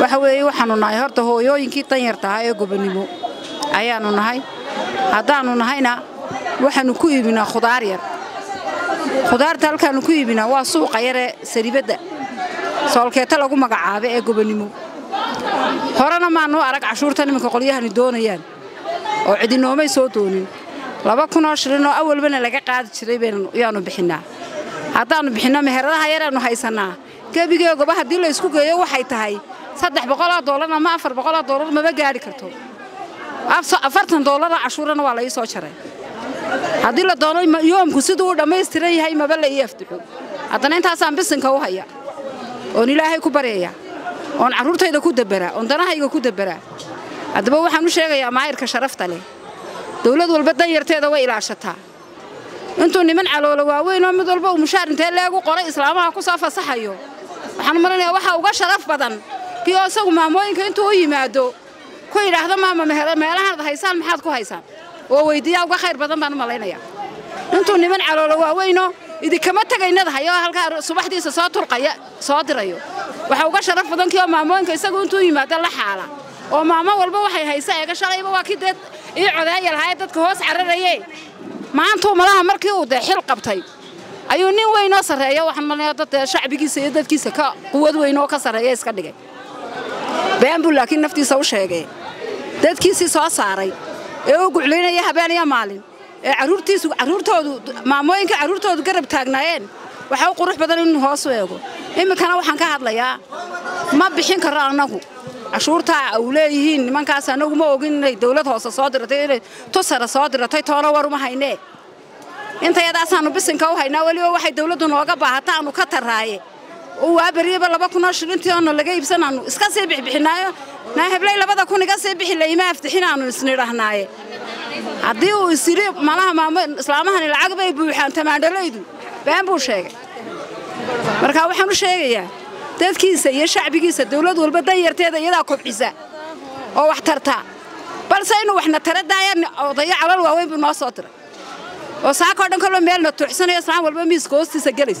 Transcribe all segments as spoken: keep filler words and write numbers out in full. وحوي وحنو نهار تهو يوين كي تنير تهاي جبنيمو عيانو نهاي عدانو نهاينا وحنو كوي بنا خضارير خضار تلك نكوي بنا وسوق غير سريبدة سؤال كتلا جو مجعبة جبنيمو هرنا ما نو أرك عشور تاني مكقوليها ندونيان وعدينهم يسوتوني لما كنا عشرين أول بنا لقى قاعد شري بينو يانو بحنا عدانو بحنا مهرها يرانو هاي سنة كابي جو جبهة ديلا يسكوك يو حيتهاي صدق بقولة دولارنا ما أفر بقولة دولار ما بجاري كرتو أفس أفرتن دولار عشورنا ولا يسوشري هذي لا دولار يوم كسيدو دم يستري هاي ما بلا يفتحوا عدنا إنت هسام بس إنك هو هيا ونلا هاي كبرية ون عروتها إذا كود برا وندنا هاي كود برا أدبوا حنو شيء يا معير كشرفت عليه دولة دول بدنا يرتدي دواء العشتها أنتوا نمن على لواوين هم دول بوا مشار إنت لا جو قراء إسلام هاكو صافة صحيو حن مرنا واحد وقاش شرف بدن كي أسوق معموين كأنتوا أي معدو كوي لحظة ما مهلا مهلا هذا هيسان محط كو هيسان وويدي أوقا خير بدن بنا ملاينا يا أنتوا نمن على لواوينه إذا كمت تجينا ذا هيا هالك صباح دي صوت القياء صوت ريو واحد وقاش شرف بدن كي معموين كي سقوا أنتوا أي معدو الله حاله ومعمو والبوا هي هيسان كش على يبوا كده إيه عذايا الهاي تتكوس على ريء ما أنتوا ملاها مركي وده حل قبطي أيو نين وين أصر هي وحن ملاها تت شعب كيس يدت كيس كا قوة وين أكسر هي إسكان دقي بيان بقولك إن نفتي سوش هيجي تت كيس سوا صاري إيو قلنا يا هباني يا مالين عرورتي سو عرورته ما ما إنك عرورته تقرب تاجناين وحاول قروح بدل إنه هاس ويجو إما كانوا وحن كهذا يا ما بيحين كررناه عشورتها أوليهن من كاسانو ما وجن الدولة هاس صادرة تير تصر صادرة تي تارا وروما هينه أنت يا داسانو بس إنك هو هينه وليه واحد دولة نواجه بعتها إنه كتر هاي وعبريه بلا بكون عشرين تيان ولا جاي بسنا إنه إسكاسي بحنايا ناهب لا لا بدأ كون إسكاسي بحلي ما يفتحنا إنه السنة رهناي عديو يصير مالها ما إسلامها العقبة يبوحان تمادا ليدو بين بوشة مركب وحنا شيء تذكي سير شعبي كيس الدولة دول بدنا يرتدي يدا كبيزة أو احترتها بس إنه وإحنا تردى يعني ضيع على الواوين بالمصادر وساعة كذا كلهم بيلنا تحسن يسلم ولا بمسكوس تسجلس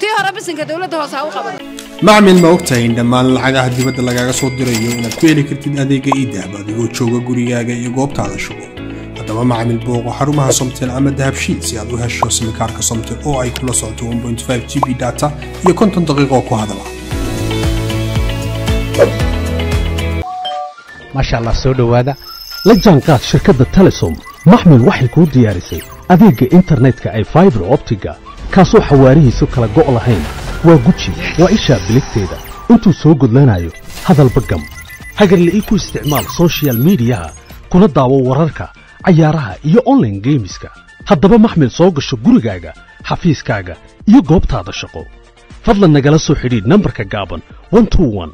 تيهرب بس إنك دولة واسطة خبر معمل ما وقتين لما العدا هدي بدل جاك صوت دريو نكويلي كتير هذه جيدة بعد يقول جوريا جاي يقابط على شغل هذا معمل بوق وحرمها صمت الأمد هبشيل سيادو هالشو سمكارك صمت الأو أي كل صوت واحد فاصلة خمسة جي بي داتا يكون تنتقيقك هذا ما شاء الله سودو هذا لجان كات شركة تلسوم محمل واحد كود ديارسي أديك إنترنت كأي فايبر أوبتيكا كاسو حواريه سكلا جولا هين وغوتشي وإيشا بلكتيدا أنتو سوقد لنايو هذا البقم هاجر اللي إيكو استعمال سوشيال ميديا كنا دعوة ورركا عيارها إيو أونلاين جيمسكا هدبا محمل سوق الشقوري جاجا حفيز كاجا إيو جوب تادا شقو فضلا نجلسو حديد نمبر كجابن واحد اثنين واحد